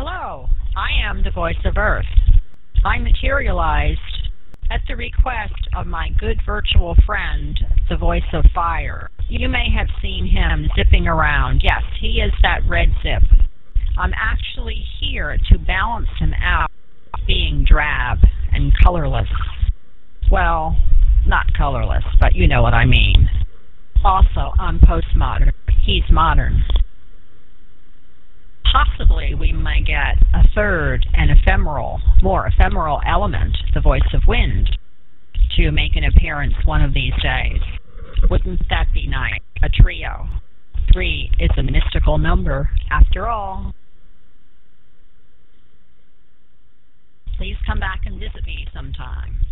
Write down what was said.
Hello, I am the Voice of Earth. I materialized at the request of my good virtual friend, the Voice of Fire. You may have seen him zipping around. Yes, he is that red zip. I'm actually here to balance him out being drab and colorless. Well, not colorless, but you know what I mean. Also, I'm postmodern. He's modern. Possibly we might get a third and ephemeral, more ephemeral element, the Voice of Wind, to make an appearance one of these days. Wouldn't that be nice? A trio. 3 is a mystical number, after all. Please come back and visit me sometime.